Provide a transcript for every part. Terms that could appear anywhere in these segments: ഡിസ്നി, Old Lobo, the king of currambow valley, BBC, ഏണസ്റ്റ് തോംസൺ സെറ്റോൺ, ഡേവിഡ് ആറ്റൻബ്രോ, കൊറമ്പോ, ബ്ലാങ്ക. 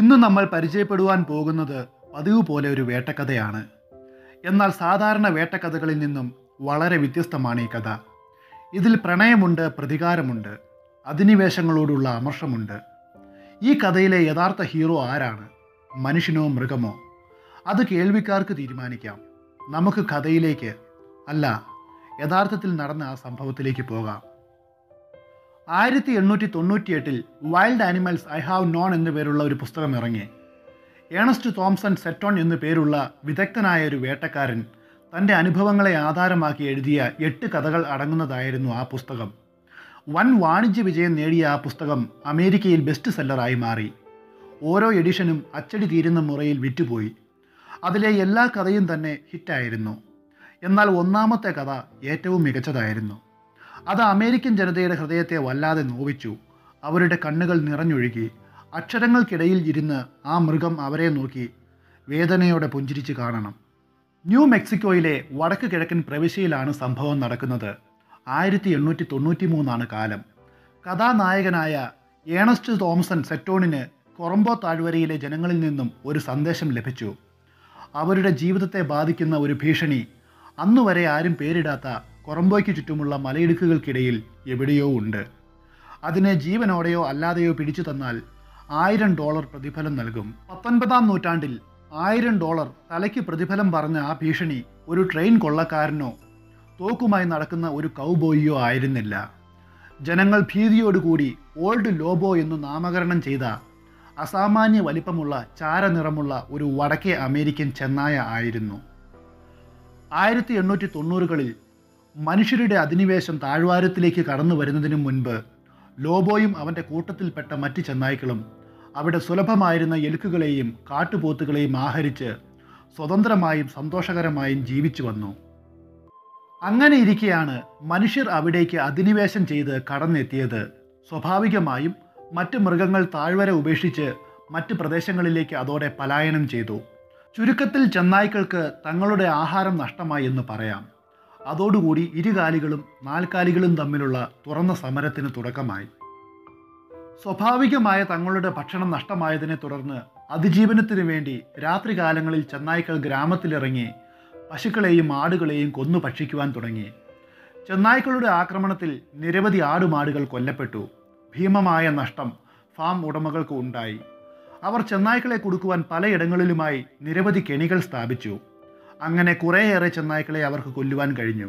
ഇന്ന് നമ്മൾ പരിചയപ്പെടുവാൻ പോകുന്നത് പതിവ് പോലെ ഒരു വേട്ടക്കഥയാണ്. എന്നാൽ സാധാരണ വേട്ടക്കഥകളിൽ നിന്നും വളരെ വ്യത്യസ്തമാണ് ഈ കഥ. ഇതിൽ പ്രണയമുണ്ട്, പ്രതികാരമുണ്ട്, അധിനിവേശങ്ങളോടുള്ള അമർഷമുണ്ട്. ഈ കഥയിലെ യഥാർത്ഥ ഹീറോ ആരാണ്? മനുഷ്യനോ മൃഗമോ? അത് കേൾവിക്കാർക്ക് തീരുമാനിക്കാം. നമുക്ക് കഥയിലേക്ക് അല്ല, യഥാർത്ഥത്തിൽ നടന്ന ആ സംഭവത്തിലേക്ക് പോകാം. 1898 wild animals I have known എന്നു പേരുള്ള ഒരു പുസ്തകം ഇറങ്ങി. ഏണസ്റ്റ് തോംസൺ സെറ്റോൺ എന്നു പേരുള്ള വിദഗ്ധനായ ഒരു വേട്ടക്കാരൻ തൻ്റെ അനുഭവങ്ങളെ ആധാരമാക്കി എഴുതിയ 8 കഥകൾ അടങ്ങുന്നതായിരുന്നു ആ പുസ്തകം. വൻ വാണിജ്യ വിജയം നേടിയ ആ പുസ്തകം അമേരിക്കയിൽ ബെസ്റ്റ് സെല്ലറായി മാറി. ഓരോ എഡിഷനും അച്ചടി തീരുന്ന മുറയിൽ വിറ്റുപോയി. അതിലെ എല്ലാ കഥയും തന്നെ ഹിറ്റായിരുന്നു. എന്നാൽ ഒന്നാമത്തെ കഥ ഏറ്റവും മികച്ചതായിരുന്നു. അത് അമേരിക്കൻ ജനതയുടെ ഹൃദയത്തെ വല്ലാതെ നോവിച്ചു. അവരുടെ കണ്ണുകൾ നിറഞ്ഞൊഴുകി. അക്ഷരങ്ങൾക്കിടയിൽ ഇരുന്ന് ആ മൃഗം അവരെ നോക്കി വേദനയോടെ പുഞ്ചിരിച്ച് കാണണം. ന്യൂ മെക്സിക്കോയിലെ വടക്ക് കിഴക്കൻ പ്രവിശ്യയിലാണ് സംഭവം നടക്കുന്നത്. 1893 കാലം. കഥാനായകനായ ഏണസ്റ്റ് തോംസൺ സെറ്റോണിന് കൊറമ്പോ താഴ്വരയിലെ ജനങ്ങളിൽ നിന്നും ഒരു സന്ദേശം ലഭിച്ചു. അവരുടെ ജീവിതത്തെ ബാധിക്കുന്ന ഒരു ഭീഷണി അന്നുവരെ ആരും പേരിടാത്ത കൊറമ്പോയ്ക്ക് ചുറ്റുമുള്ള മലയിടുക്കുകൾക്കിടയിൽ എവിടെയോ ഉണ്ട്. അതിനെ ജീവനോടെയോ അല്ലാതെയോ പിടിച്ചു തന്നാൽ $1000 പ്രതിഫലം നൽകും. 19-ാം നൂറ്റാണ്ടിൽ $1000 തലയ്ക്ക് പ്രതിഫലം പറഞ്ഞ ആ ഭീഷണി ഒരു ട്രെയിൻ കൊള്ളക്കാരനോ തോക്കുമായി നടക്കുന്ന ഒരു കൗബോയിയോ ആയിരുന്നില്ല. ജനങ്ങൾ ഭീതിയോടുകൂടി ഓൾഡ് ലോബോ എന്നു നാമകരണം ചെയ്ത അസാമാന്യ വലിപ്പമുള്ള ചാരനിറമുള്ള ഒരു വടക്കേ അമേരിക്കൻ ചെന്നായ ആയിരുന്നു. 1890-കളിൽ മനുഷ്യരുടെ അധിനിവേശം താഴ്വാരത്തിലേക്ക് കടന്നു വരുന്നതിനു മുൻപ് ലോബോയും അവൻ്റെ കൂട്ടത്തിൽപ്പെട്ട മറ്റ് ചെന്നായ്ക്കളും അവിടെ സുലഭമായിരുന്ന എലുക്കുകളെയും കാട്ടുപോത്തുകളെയും ആഹരിച്ച് സ്വതന്ത്രമായും സന്തോഷകരമായും ജീവിച്ചു വന്നു. അങ്ങനെ ഇരിക്കെയാണ് മനുഷ്യർ അവിടേക്ക് അധിനിവേശം ചെയ്ത് കടന്നെത്തിയത്. സ്വാഭാവികമായും മറ്റ് മൃഗങ്ങൾ താഴ്വര ഉപേക്ഷിച്ച് മറ്റ് പ്രദേശങ്ങളിലേക്ക് അതോടെ പലായനം ചെയ്തു. ചുരുക്കത്തിൽ ചെന്നായ്ക്കൾക്ക് തങ്ങളുടെ ആഹാരം നഷ്ടമായി എന്ന് പറയാം. അതോടുകൂടി ഇരുകാലികളും നാൽക്കാലികളും തമ്മിലുള്ള തുറന്ന സമരത്തിന് തുടക്കമായി. സ്വാഭാവികമായ തങ്ങളുടെ ഭക്ഷണം നഷ്ടമായതിനെ തുടർന്ന് അതിജീവനത്തിനു വേണ്ടി രാത്രികാലങ്ങളിൽ ചെന്നായ്ക്കൾ ഗ്രാമത്തിലിറങ്ങി പശുക്കളെയും ആടുകളെയും കൊന്നു ഭക്ഷിക്കുവാൻ തുടങ്ങി. ചെന്നായ്ക്കളുടെ ആക്രമണത്തിൽ നിരവധി ആടുമാടുകൾ കൊല്ലപ്പെട്ടു. ഭീമമായ നഷ്ടം ഫാം ഉടമകൾക്ക് ഉണ്ടായി. അവർ ചെന്നായ്ക്കളെ കൊടുക്കുവാൻ പലയിടങ്ങളിലുമായി നിരവധി കെണികൾ സ്ഥാപിച്ചു. അങ്ങനെ കുറേയേറെ ചെന്നായ്ക്കളെ അവർക്ക് കൊല്ലുവാൻ കഴിഞ്ഞു.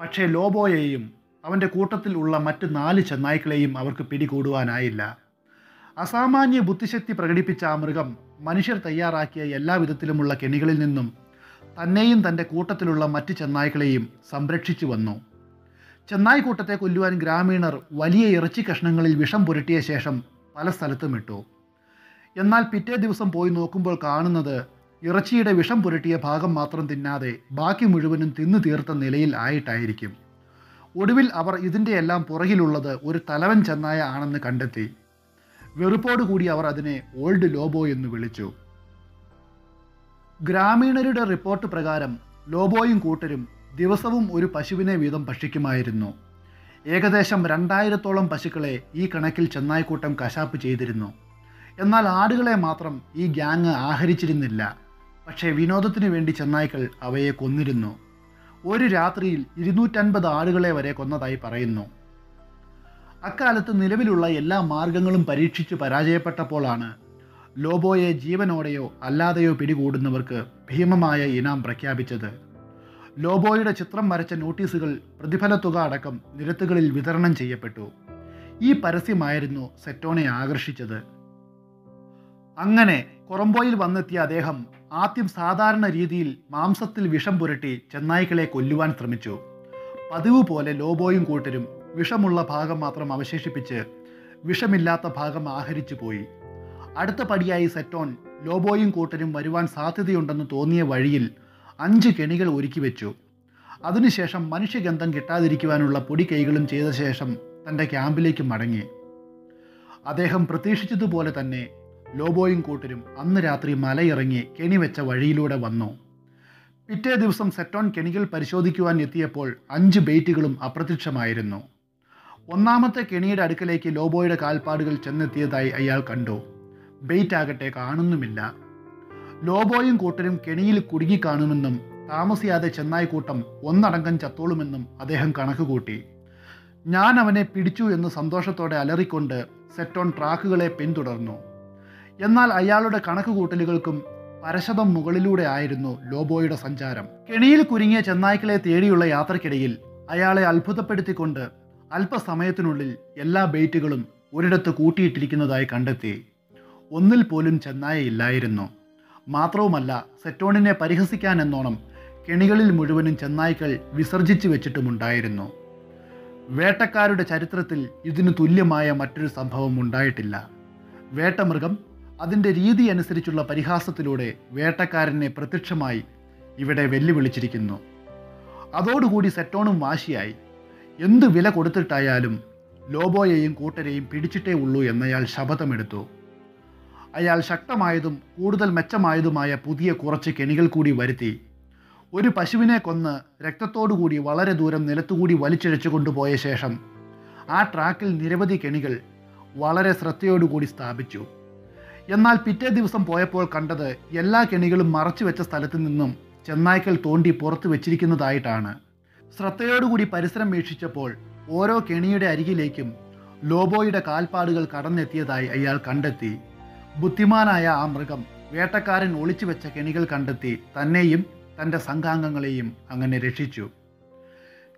പക്ഷേ ലോബോയെയും അവൻ്റെ കൂട്ടത്തിൽ ഉള്ള മറ്റ് 4 ചെന്നായ്ക്കളെയും അവർക്ക് പിടികൂടുവാനായില്ല. അസാമാന്യ ബുദ്ധിശക്തി പ്രകടിപ്പിച്ച ആ മൃഗം മനുഷ്യർ തയ്യാറാക്കിയ എല്ലാ വിധത്തിലുമുള്ള കെണികളിൽ നിന്നും തന്നെയും തൻ്റെ കൂട്ടത്തിലുള്ള മറ്റ് ചെന്നായ്ക്കളെയും സംരക്ഷിച്ചു വന്നു. ചെന്നായ്ക്കൂട്ടത്തെ കൊല്ലുവാൻ ഗ്രാമീണർ വലിയ ഇറച്ചി കഷ്ണങ്ങളിൽ വിഷം പുരട്ടിയ ശേഷം പല സ്ഥലത്തും ഇട്ടു. എന്നാൽ പിറ്റേ ദിവസം പോയി നോക്കുമ്പോൾ കാണുന്നത് ഇറച്ചിയുടെ വിഷം പുരട്ടിയ ഭാഗം മാത്രം തിന്നാതെ ബാക്കി മുഴുവനും തിന്നു തീർത്ത നിലയിൽ ആയിട്ടായിരിക്കും. ഒടുവിൽ അവർ ഇതിൻ്റെ എല്ലാം പുറകിലുള്ളത് ഒരു തലവൻ ചെന്നായ ആണെന്ന് കണ്ടെത്തി. വെറുപ്പോടുകൂടി അവർ അതിനെ ഓൾഡ് ലോബോ എന്ന് വിളിച്ചു. ഗ്രാമീണരുടെ റിപ്പോർട്ട് പ്രകാരം ലോബോയും കൂട്ടരും ദിവസവും ഒരു പശുവിനെ വീതം ഭക്ഷിക്കുമായിരുന്നു. ഏകദേശം 2000-ഓളം പശുക്കളെ ഈ കണക്കിൽ ചെന്നായ്ക്കൂട്ടം കശാപ്പ് ചെയ്തിരുന്നു. എന്നാൽ ആടുകളെ മാത്രം ഈ ഗ്യാങ് ആഹരിച്ചിരുന്നില്ല. പക്ഷേ വിനോദത്തിനു വേണ്ടി ചെന്നായ്ക്കൾ അവയെ കൊന്നിരുന്നു. ഒരു രാത്രിയിൽ 250 ആടുകളെ വരെ കൊന്നതായി പറയുന്നു. അക്കാലത്ത് നിലവിലുള്ള എല്ലാ മാർഗങ്ങളും പരീക്ഷിച്ചു പരാജയപ്പെട്ടപ്പോഴാണ് ലോബോയെ ജീവനോടെയോ അല്ലാതെയോ പിടികൂടുന്നവർക്ക് ഭീമമായ ഇനാം പ്രഖ്യാപിച്ചത്. ലോബോയുടെ ചിത്രം വരച്ച നോട്ടീസുകൾ പ്രതിഫലത്തുക അടക്കം നിരത്തുകളിൽ വിതരണം ചെയ്യപ്പെട്ടു. ഈ പരസ്യമായിരുന്നു സെറ്റോനെ ആകർഷിച്ചത്. അങ്ങനെ കൊറമ്പോയിൽ വന്നെത്തിയ അദ്ദേഹം ആദ്യം സാധാരണ രീതിയിൽ മാംസത്തിൽ വിഷം പുരട്ടി ചെന്നായ്ക്കളെ കൊല്ലുവാൻ ശ്രമിച്ചു. പതിവ് പോലെ ലോബോയും കൂട്ടരും വിഷമുള്ള ഭാഗം മാത്രം അവശേഷിപ്പിച്ച് വിഷമില്ലാത്ത ഭാഗം ആഹരിച്ചു പോയി. അടുത്ത പടിയായി സെറ്റോൺ ലോബോയും കൂട്ടരും വരുവാൻ സാധ്യതയുണ്ടെന്ന് തോന്നിയ വഴിയിൽ 5 കെണികൾ ഒരുക്കി വെച്ചു. അതിനുശേഷം മനുഷ്യഗന്ധം കിട്ടാതിരിക്കുവാനുള്ള പൊടി കൈകളും ചെയ്ത ശേഷം തൻ്റെ ക്യാമ്പിലേക്ക് മടങ്ങി. അദ്ദേഹം പ്രതീക്ഷിച്ചതുപോലെ തന്നെ ലോബോയും കൂട്ടരും അന്ന് രാത്രി മലയിറങ്ങി കെണിവെച്ച വഴിയിലൂടെ വന്നു. പിറ്റേ ദിവസം സെറ്റോൺ കെണികൾ പരിശോധിക്കുവാൻ എത്തിയപ്പോൾ 5 ബെയ്റ്റുകളും അപ്രത്യക്ഷമായിരുന്നു. ഒന്നാമത്തെ കെണിയുടെ അടുക്കലേക്ക് ലോബോയുടെ കാൽപ്പാടുകൾ ചെന്നെത്തിയതായി അയാൾ കണ്ടു. ബെയ്റ്റ് ആകട്ടെ കാണുന്നുമില്ല. ലോബോയും കൂട്ടരും കെണിയിൽ കുടുങ്ങിക്കാണുമെന്നും താമസിയാതെ ചെന്നായിക്കൂട്ടം ഒന്നടങ്കം ചത്തോളുമെന്നും അദ്ദേഹം കണക്കുകൂട്ടി. ഞാൻ അവനെ പിടിച്ചു എന്ന് സന്തോഷത്തോടെ അലറിക്കൊണ്ട് സെറ്റോൺ ട്രാക്കുകളെ പിന്തുടർന്നു. എന്നാൽ അയാളുടെ കണക്കുകൂട്ടലുകൾക്കും പരശതം മുകളിലൂടെ ആയിരുന്നു ലോബോയുടെ സഞ്ചാരം. കെണിയിൽ കുരുങ്ങിയ ചെന്നായ്ക്കളെ തേടിയുള്ള യാത്രക്കിടയിൽ അയാളെ അത്ഭുതപ്പെടുത്തിക്കൊണ്ട് അല്പസമയത്തിനുള്ളിൽ എല്ലാ ബെയ്റ്റുകളും ഒരിടത്ത് കൂട്ടിയിട്ടിരിക്കുന്നതായി കണ്ടെത്തി. ഒന്നിൽ പോലും ചെന്നായ ഇല്ലായിരുന്നു. മാത്രവുമല്ല, സെറ്റോണിനെ പരിഹസിക്കാൻ എന്നോണം കെണികളിൽ മുഴുവനും ചെന്നായ്ക്കൾ വിസർജിച്ചു വെച്ചിട്ടുമുണ്ടായിരുന്നു. വേട്ടക്കാരുടെ ചരിത്രത്തിൽ ഇതിനു തുല്യമായ മറ്റൊരു സംഭവം ഉണ്ടായിട്ടില്ല. വേട്ടമൃഗം അതിൻ്റെ രീതി അനുസരിച്ചുള്ള പരിഹാസത്തിലൂടെ വേട്ടക്കാരനെ പ്രത്യക്ഷമായി ഇവിടെ വെല്ലുവിളിച്ചിരിക്കുന്നു. അതോടുകൂടി സെറ്റോണും വാശിയായി. എന്ത് വില കൊടുത്തിട്ടായാലും ലോബോയെയും കൂട്ടരെയും പിടിച്ചിട്ടേ ഉള്ളൂ എന്നയാൾ ശപഥമെടുത്തു. അയാൾ ശക്തമായതും കൂടുതൽ മെച്ചമായതുമായ പുതിയ കുറച്ച് കെണികൾ കൂടി വരുത്തി. ഒരു പശുവിനെ കൊന്ന് രക്തത്തോടുകൂടി വളരെ ദൂരം നിലത്തുകൂടി വലിച്ചിഴച്ചു കൊണ്ടുപോയ ശേഷം ആ ട്രാക്കിൽ നിരവധി കെണികൾ വളരെ ശ്രദ്ധയോടുകൂടി സ്ഥാപിച്ചു. എന്നാൽ പിറ്റേ ദിവസം പോയപ്പോൾ കണ്ടത് എല്ലാ കെണികളും മറച്ചു വെച്ച സ്ഥലത്തു നിന്നും ചെന്നായ്ക്കൾ തോണ്ടി പുറത്തു വെച്ചിരിക്കുന്നതായിട്ടാണ്. ശ്രദ്ധയോടുകൂടി പരിസരം വീക്ഷിച്ചപ്പോൾ ഓരോ കെണിയുടെ അരികിലേക്കും ലോബോയുടെ കാൽപ്പാടുകൾ കടന്നെത്തിയതായി അയാൾ കണ്ടെത്തി. ബുദ്ധിമാനായ ആ മൃഗം വേട്ടക്കാരൻ ഒളിച്ചു വെച്ച കെണികൾ കണ്ടെത്തി തന്നെയും തൻ്റെ സംഘാംഗങ്ങളെയും അങ്ങനെ രക്ഷിച്ചു.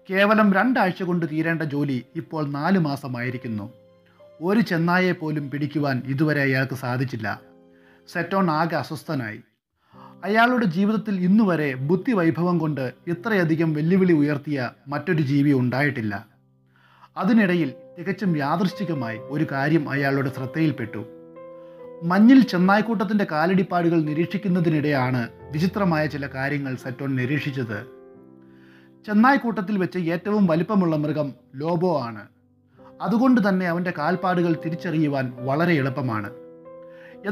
കേവലം 2 ആഴ്ച കൊണ്ട് തീരേണ്ട ജോലി ഇപ്പോൾ 4 മാസമായിരിക്കുന്നു. ഒരു ചെന്നായെ പോലും പിടിക്കുവാൻ ഇതുവരെ അയാൾക്ക് സാധിച്ചില്ല. സെറ്റോൺ ആകെ അസ്വസ്ഥനായി. അയാളുടെ ജീവിതത്തിൽ ഇന്നുവരെ ബുദ്ധിവൈഭവം കൊണ്ട് ഇത്രയധികം വെല്ലുവിളി ഉയർത്തിയ മറ്റൊരു ജീവി ഉണ്ടായിട്ടില്ല. അതിനിടയിൽ തികച്ചും യാദൃശ്ചികമായി ഒരു കാര്യം അയാളുടെ ശ്രദ്ധയിൽപ്പെട്ടു. മഞ്ഞിൽ ചെന്നായ്ക്കൂട്ടത്തിൻ്റെ കാലടിപ്പാടുകൾ നിരീക്ഷിക്കുന്നതിനിടെയാണ് വിചിത്രമായ ചില കാര്യങ്ങൾ സെറ്റോൺ നിരീക്ഷിച്ചത്. ചെന്നായ്ക്കൂട്ടത്തിൽ വെച്ച് ഏറ്റവും വലിപ്പമുള്ള മൃഗം ലോബോ ആണ്. അതുകൊണ്ട് തന്നെ അവൻ്റെ കാൽപ്പാടുകൾ തിരിച്ചറിയുവാൻ വളരെ എളുപ്പമാണ്.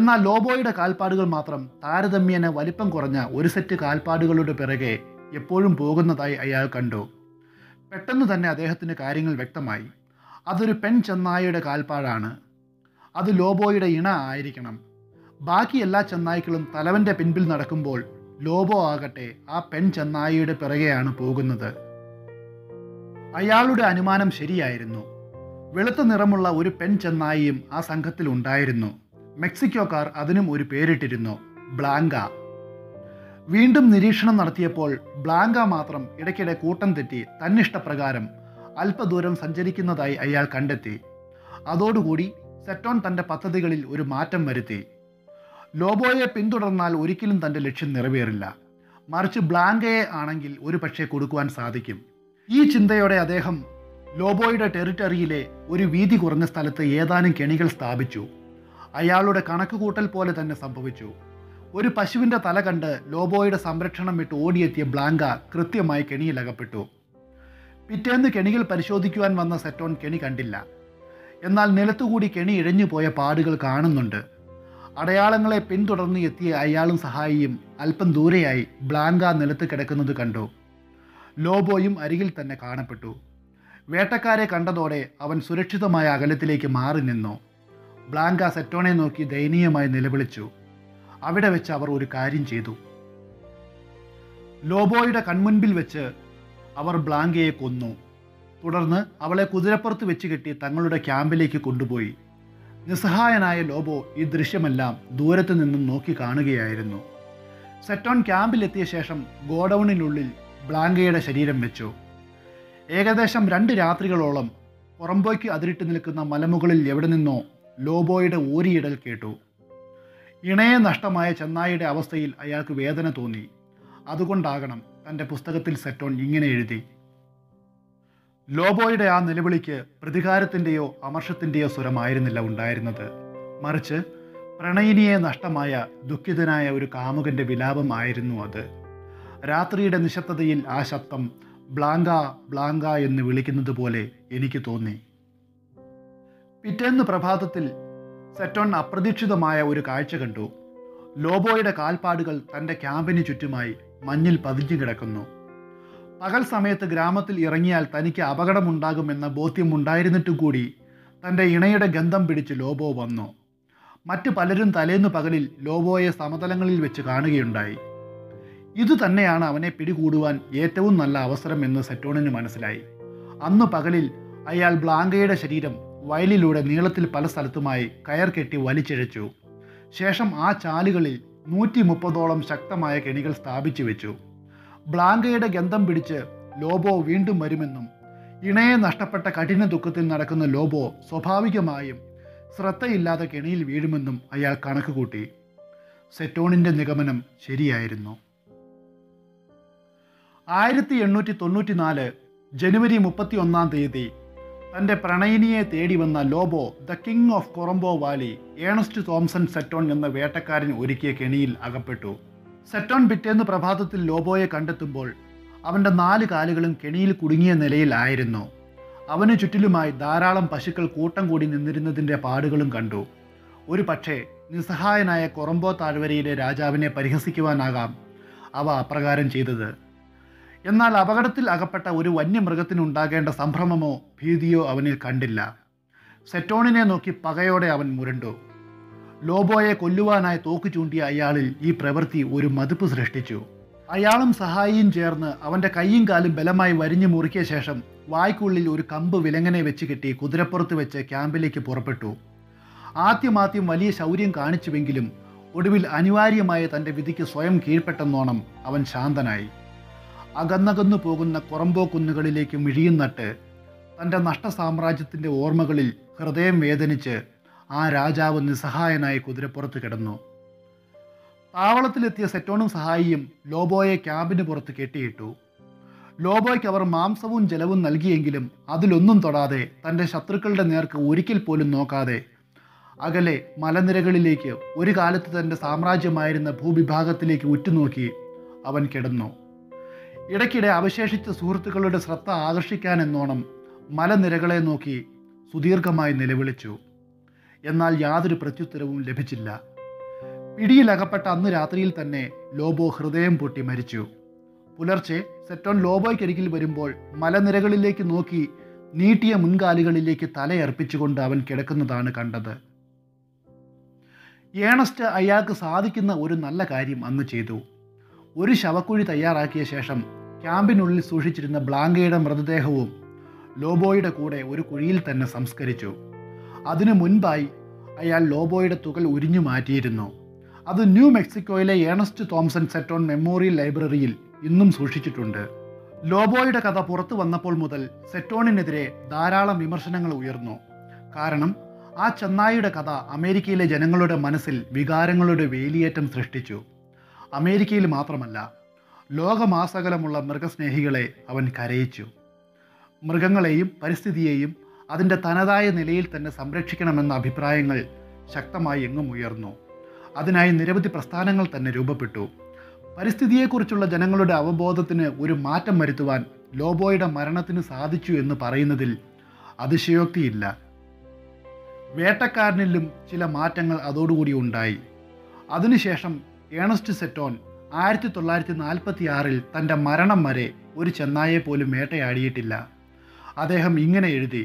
എന്നാൽ ലോബോയുടെ കാൽപ്പാടുകൾ മാത്രം താരതമ്യേന വലിപ്പം കുറഞ്ഞ ഒരു സെറ്റ് കാൽപ്പാടുകളുടെ പിറകെ എപ്പോഴും പോകുന്നതായി അയാൾ കണ്ടു. പെട്ടെന്ന് തന്നെ അദ്ദേഹത്തിന് കാര്യങ്ങൾ വ്യക്തമായി. അതൊരു പെൺ ചെന്നായയുടെ കാൽപ്പാടാണ്. അത് ലോബോയുടെ ഇണ ആയിരിക്കണം. ബാക്കി എല്ലാ ചെന്നായ്ക്കളും തലവൻ്റെ പിൻപിൽ നടക്കുമ്പോൾ ലോബോ ആകട്ടെ ആ പെൺ ചെന്നായയുടെ പിറകെയാണ് പോകുന്നത്. അയാളുടെ അനുമാനം ശരിയായിരുന്നു. വെളുത്ത നിറമുള്ള ഒരു പെൺ ചെന്നായിയും ആ സംഘത്തിൽ ഉണ്ടായിരുന്നു. മെക്സിക്കോക്കാർ അതിനും ഒരു പേരിട്ടിരുന്നു, ബ്ലാങ്ക. വീണ്ടും നിരീക്ഷണം നടത്തിയപ്പോൾ ബ്ലാങ്ക മാത്രം ഇടയ്ക്കിടെ കൂട്ടം തെറ്റി തന്നിഷ്ടപ്രകാരം അല്പദൂരം സഞ്ചരിക്കുന്നതായി അയാൾ കണ്ടെത്തി. അതോടുകൂടി സെറ്റോൺ തൻ്റെ പദ്ധതികളിൽ ഒരു മാറ്റം വരുത്തി. ലോബോയെ പിന്തുടർന്നാൽ ഒരിക്കലും തൻ്റെ ലക്ഷ്യം നിറവേറില്ല, മറിച്ച് ബ്ലാങ്കയെ ആണെങ്കിൽ ഒരു പക്ഷേ കൊടുക്കുവാൻ സാധിക്കും. ഈ ചിന്തയോടെ അദ്ദേഹം ലോബോയുടെ ടെറിട്ടറിയിലെ ഒരു വീതി കുറഞ്ഞ സ്ഥലത്ത് ഏതാനും കെണികൾ സ്ഥാപിച്ചു. അയാളുടെ കണക്കുകൂട്ടൽ പോലെ തന്നെ സംഭവിച്ചു. ഒരു പശുവിൻ്റെ തല കണ്ട് ലോബോയുടെ സംരക്ഷണം വിട്ട് ഓടിയെത്തിയ ബ്ലാങ്ക കൃത്യമായി കെണിയിലകപ്പെട്ടു. പിറ്റേന്ന് കെണികൾ പരിശോധിക്കുവാൻ വന്ന സെറ്റോൺ കെണി കണ്ടില്ല. എന്നാൽ നിലത്തുകൂടി കെണി ഇഴഞ്ഞു പോയ പാടുകൾ കാണുന്നുണ്ട്. അടയാളങ്ങളെ പിന്തുടർന്ന് എത്തിയ അയാളും സഹായിയും അല്പം ദൂരെയായി ബ്ലാങ്ക നിലത്ത് കിടക്കുന്നത് കണ്ടു. ലോബോയും അരികിൽ തന്നെ കാണപ്പെട്ടു. വേട്ടക്കാരെ കണ്ടതോടെ അവൻ സുരക്ഷിതമായ അകലത്തിലേക്ക് മാറി നിന്നു. ബ്ലാങ്ക സെറ്റോണെ നോക്കി ദയനീയമായി നിലവിളിച്ചു. അവിടെ വെച്ച് അവർ ഒരു കാര്യം ചെയ്തു. ലോബോയുടെ കൺമുൻപിൽ വെച്ച് അവർ ബ്ലാങ്കയെ കൊന്നു. തുടർന്ന് അവളെ കുതിരപ്പുറത്ത് വെച്ച് കെട്ടി തങ്ങളുടെ ക്യാമ്പിലേക്ക് കൊണ്ടുപോയി. നിസ്സഹായനായ ലോബോ ഈ ദൃശ്യമെല്ലാം ദൂരത്തു നിന്നും നോക്കി കാണുകയായിരുന്നു. സെറ്റോൺ ക്യാമ്പിലെത്തിയ ശേഷം ഗോഡൌണിനുള്ളിൽ ബ്ലാങ്കയുടെ ശരീരം വെച്ചു. ഏകദേശം 2 രാത്രികളോളം പുറമ്പോയ്ക്ക് അതിരിട്ട് നിൽക്കുന്ന മലമുകളിൽ എവിടെ നിന്നോ ലോബോയുടെ ഓരിയിടൽ കേട്ടു. ഇണയെ നഷ്ടമായ ചെന്നായയുടെ അവസ്ഥയിൽ അയാൾക്ക് വേദന തോന്നി. അതുകൊണ്ടാകണം തൻ്റെ പുസ്തകത്തിൽ സെറ്റോൺ ഇങ്ങനെ എഴുതി: ലോബോയുടെ ആ നിലവിളിക്ക് പ്രതികാരത്തിൻ്റെയോ അമർഷത്തിൻ്റെയോ സ്വരമായിരുന്നില്ല ഉണ്ടായിരുന്നത്, മറിച്ച് പ്രണയിനിയെ നഷ്ടമായ ദുഃഖിതനായ ഒരു കാമുകൻ്റെ വിലാപമായിരുന്നു അത്. രാത്രിയുടെ നിശബ്ദതയിൽ ആ ശബ്ദം ബ്ലാങ്ക ബ്ലാങ്ക എന്ന് വിളിക്കുന്നത് പോലെ എനിക്ക് തോന്നി. പിറ്റേന്ന് പ്രഭാതത്തിൽ സെറ്റോൺ അപ്രതീക്ഷിതമായ ഒരു കാഴ്ച കണ്ടു. ലോബോയുടെ കാൽപ്പാടുകൾ തൻ്റെ ക്യാമ്പിന് ചുറ്റുമായി മഞ്ഞിൽ പതിഞ്ഞു കിടക്കുന്നു. പകൽ സമയത്ത് ഗ്രാമത്തിൽ ഇറങ്ങിയാൽ തനിക്ക് അപകടമുണ്ടാകുമെന്ന ബോധ്യം ഉണ്ടായിരുന്നിട്ടും കൂടി തൻ്റെ ഇണയുടെ ഗന്ധം പിടിച്ച് ലോബോ വന്നു. മറ്റ് പലരും തലേന്ന് പകലിൽ ലോബോയെ സമതലങ്ങളിൽ വെച്ച് കാണുകയുണ്ടായി. ഇത് തന്നെയാണ് അവനെ പിടികൂടുവാൻ ഏറ്റവും നല്ല അവസരം എന്ന് സെറ്റോണിന് മനസ്സിലായി. അന്ന് പകലിൽ അയാൾ ബ്ലാങ്കയുടെ ശരീരം വയലിലൂടെ നീളത്തിൽ പല സ്ഥലത്തുമായി കയർ കെട്ടി വലിച്ചിഴച്ചു. ശേഷം ആ ചാലുകളിൽ 130ഓളം ശക്തമായ കെണികൾ സ്ഥാപിച്ചു വെച്ചു. ബ്ലാങ്കയുടെ ഗന്ധം പിടിച്ച് ലോബോ വീണ്ടും വരുമെന്നും ഇണയെ നഷ്ടപ്പെട്ട കഠിന ദുഃഖത്തിൽ നടക്കുന്ന ലോബോ സ്വാഭാവികമായും ശ്രദ്ധയില്ലാതെ കെണിയിൽ വീഴുമെന്നും അയാൾ കണക്കുകൂട്ടി. സെറ്റോണിൻ്റെ നിഗമനം ശരിയായിരുന്നു. 1894 ജനുവരി 31 തൻ്റെ പ്രണയിനിയെ തേടി വന്ന Lobo the king of Currumpaw Valley ഏണസ്റ്റ് തോംസൺ സെറ്റോൺ എന്ന വേട്ടക്കാരൻ ഒരുക്കിയ കെണിയിൽ അകപ്പെട്ടു. സെറ്റോൺ പിറ്റേന്ന് പ്രഭാതത്തിൽ ലോബോയെ കണ്ടെത്തുമ്പോൾ അവൻ്റെ 4 കാലുകളും കെണിയിൽ കുടുങ്ങിയ നിലയിലായിരുന്നു. അവന് ചുറ്റിലുമായി ധാരാളം പശുക്കൾ കൂട്ടം കൂടി നിന്നിരുന്നതിൻ്റെ പാടുകളും കണ്ടു. ഒരു പക്ഷേ നിസ്സഹായനായ കൊറംബോ താഴ്വരയിലെ രാജാവിനെ പരിഹസിക്കുവാനാകാം അവ അപ്രകാരം ചെയ്തത്. എന്നാൽ അപകടത്തിൽ അകപ്പെട്ട ഒരു വന്യമൃഗത്തിനുണ്ടാകേണ്ട സംഭ്രമമോ ഭീതിയോ അവനിൽ കണ്ടില്ല. സെറ്റോണിനെ നോക്കി പകയോടെ അവൻ മുരണ്ടു. ലോബോയെ കൊല്ലുവാനായി തോക്ക് ചൂണ്ടിയ അയാളിൽ ഈ പ്രവൃത്തി ഒരു മതിപ്പ് സൃഷ്ടിച്ചു. അയാളും സഹായിയും ചേർന്ന് അവൻ്റെ കൈയും കാലും ബലമായി വരിഞ്ഞു മുറുക്കിയ ശേഷം വായ്ക്കുള്ളിൽ ഒരു കമ്പ് വിലങ്ങനെ വെച്ച് കെട്ടി കുതിരപ്പുറത്ത് വെച്ച് ക്യാമ്പിലേക്ക് പുറപ്പെട്ടു. ആദ്യമാദ്യം വലിയ ശൗര്യം കാണിച്ചുവെങ്കിലും ഒടുവിൽ അനിവാര്യമായ തൻ്റെ വിധിക്ക് സ്വയം കീഴ്പ്പെട്ടെന്നോണം അവൻ ശാന്തനായി. അകന്നകന്നു പോകുന്ന കൊറംബോ കുന്നുകളിലേക്ക് മിഴിയും നട്ട് തൻ്റെ നഷ്ടസാമ്രാജ്യത്തിൻ്റെ ഓർമ്മകളിൽ ഹൃദയം വേദനിച്ച് ആ രാജാവ് നിസ്സഹായനായി കുതിരപ്പുറത്ത് കിടന്നു. താവളത്തിലെത്തിയ സെറ്റോണും സഹായിയും ലോബോയെ ക്യാമ്പിന് പുറത്ത് കെട്ടിയിട്ടു. ലോബോയ്ക്ക് അവർ മാംസവും ജലവും നൽകിയെങ്കിലും അതിലൊന്നും തൊടാതെ തൻ്റെ ശത്രുക്കളുടെ നേർക്ക് ഒരിക്കൽ പോലും നോക്കാതെ അകലെ മലനിരകളിലേക്ക്, ഒരു കാലത്ത് തൻ്റെ സാമ്രാജ്യമായിരുന്ന ഭൂവിഭാഗത്തിലേക്ക് ഉറ്റുനോക്കി അവൻ കിടന്നു. ഇടയ്ക്കിടെ അവശേഷിച്ച സുഹൃത്തുക്കളുടെ ശ്രദ്ധ ആകർഷിക്കാൻ എന്നോണം മലനിരകളെ നോക്കി സുദീർഘമായി നിലവിളിച്ചു. എന്നാൽ യാതൊരു പ്രത്യുത്തരവും ലഭിച്ചില്ല. പിടിയിലകപ്പെട്ട അന്ന് രാത്രിയിൽ തന്നെ ലോബോ ഹൃദയം പൊട്ടി മരിച്ചു. പുലർച്ചെ സെറ്റോൺ ലോബോയ്ക്കരികിൽ വരുമ്പോൾ മലനിരകളിലേക്ക് നോക്കി നീട്ടിയ മുൻകാലുകളിലേക്ക് തലയർപ്പിച്ചുകൊണ്ട് അവൻ കിടക്കുന്നതാണ് കണ്ടത്. ഏണസ്റ്റ് അയാൾക്ക് സാധിക്കുന്ന ഒരു നല്ല കാര്യം അന്ന് ചെയ്തു. ഒരു ശവക്കുഴി തയ്യാറാക്കിയ ശേഷം ക്യാമ്പിനുള്ളിൽ സൂക്ഷിച്ചിരുന്ന ബ്ലാങ്കയുടെ മൃതദേഹവും ലോബോയുടെ കൂടെ ഒരു കുഴിയിൽ തന്നെ സംസ്കരിച്ചു. അതിനു മുൻപായി അയാൾ ലോബോയുടെ തുകൽ ഉരിഞ്ഞു മാറ്റിയിരുന്നു. അത് ന്യൂ മെക്സിക്കോയിലെ ഏണസ്റ്റ് തോംസൺ സെറ്റോൺ മെമ്മോറിയൽ ലൈബ്രറിയിൽ ഇന്നും സൂക്ഷിച്ചിട്ടുണ്ട്. ലോബോയുടെ കഥ പുറത്തു വന്നപ്പോൾ മുതൽ സെറ്റോണിനെതിരെ ധാരാളം വിമർശനങ്ങൾ ഉയർന്നു. കാരണം ആ ചെന്നായിയുടെ കഥ അമേരിക്കയിലെ ജനങ്ങളുടെ മനസ്സിൽ വികാരങ്ങളുടെ വേലിയേറ്റം സൃഷ്ടിച്ചു. അമേരിക്കയിൽ മാത്രമല്ല, ലോകമാസകലമുള്ള മൃഗസ്നേഹികളെ അവൻ കരയിച്ചു. മൃഗങ്ങളെയും പരിസ്ഥിതിയെയും അതിൻ്റെ തനതായ നിലയിൽ തന്നെ സംരക്ഷിക്കണമെന്ന അഭിപ്രായങ്ങൾ ശക്തമായി എങ്ങും ഉയർന്നു. അതിനായി നിരവധി പ്രസ്ഥാനങ്ങൾ തന്നെ രൂപപ്പെട്ടു. പരിസ്ഥിതിയെക്കുറിച്ചുള്ള ജനങ്ങളുടെ അവബോധത്തിന് ഒരു മാറ്റം വരുത്തുവാൻ ലോബോയുടെ മരണത്തിന് സാധിച്ചു എന്ന് പറയുന്നതിൽ അതിശയോക്തിയില്ല. വേട്ടക്കാരനിലും ചില മാറ്റങ്ങൾ അതോടുകൂടി ഉണ്ടായി. അതിനുശേഷം ഏണസ്റ്റ് സെറ്റോൺ 1946 തൻ്റെ മരണം വരെ ഒരു ചെന്നായെ പോലും വേട്ടയാടിയിട്ടില്ല. അദ്ദേഹം ഇങ്ങനെ എഴുതി: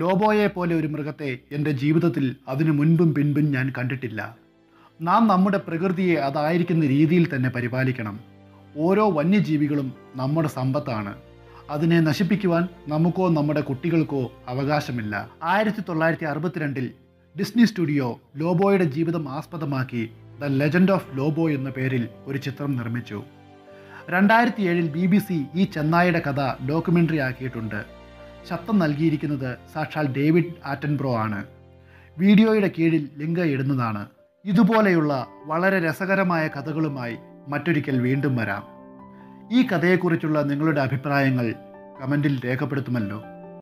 ലോബോയെ പോലെ ഒരു മൃഗത്തെ എൻ്റെ ജീവിതത്തിൽ അതിനു മുൻപും പിൻപും ഞാൻ കണ്ടിട്ടില്ല. നാം നമ്മുടെ പ്രകൃതിയെ അതായിരിക്കുന്ന രീതിയിൽ തന്നെ പരിപാലിക്കണം. ഓരോ വന്യജീവികളും നമ്മുടെ സമ്പത്താണ്. അതിനെ നശിപ്പിക്കുവാൻ നമുക്കോ നമ്മുടെ കുട്ടികൾക്കോ അവകാശമില്ല. 1962 ഡിസ്നി സ്റ്റുഡിയോ ലോബോയുടെ ജീവിതം ആസ്പദമാക്കി ദ ലെജൻഡ് ഓഫ് ലോബോ എന്ന പേരിൽ ഒരു ചിത്രം നിർമ്മിച്ചു. 2007 BBC ഈ ചെന്നായിയുടെ കഥ ഡോക്യുമെൻ്ററി ആക്കിയിട്ടുണ്ട്. ശബ്ദം നൽകിയിരിക്കുന്നത് സാക്ഷാൽ ഡേവിഡ് ആറ്റൻബ്രോ ആണ്. വീഡിയോയുടെ കീഴിൽ ലിങ്ക് ഇടുന്നതാണ്. ഇതുപോലെയുള്ള വളരെ രസകരമായ കഥകളുമായി മറ്റൊരിക്കൽ വീണ്ടും വരാം. ഈ കഥയെക്കുറിച്ചുള്ള നിങ്ങളുടെ അഭിപ്രായങ്ങൾ കമൻറ്റിൽ രേഖപ്പെടുത്തുമല്ലോ.